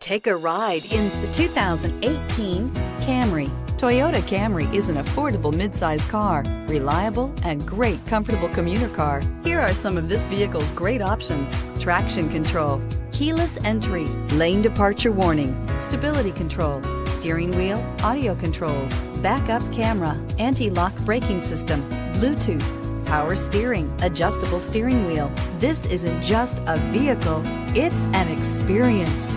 Take a ride in the 2018 Camry. Toyota Camry is an affordable midsize car, reliable and great comfortable commuter car. Here are some of this vehicle's great options: traction control, keyless entry, lane departure warning, stability control, steering wheel audio controls, backup camera, anti-lock braking system, Bluetooth, power steering, adjustable steering wheel. This isn't just a vehicle, it's an experience.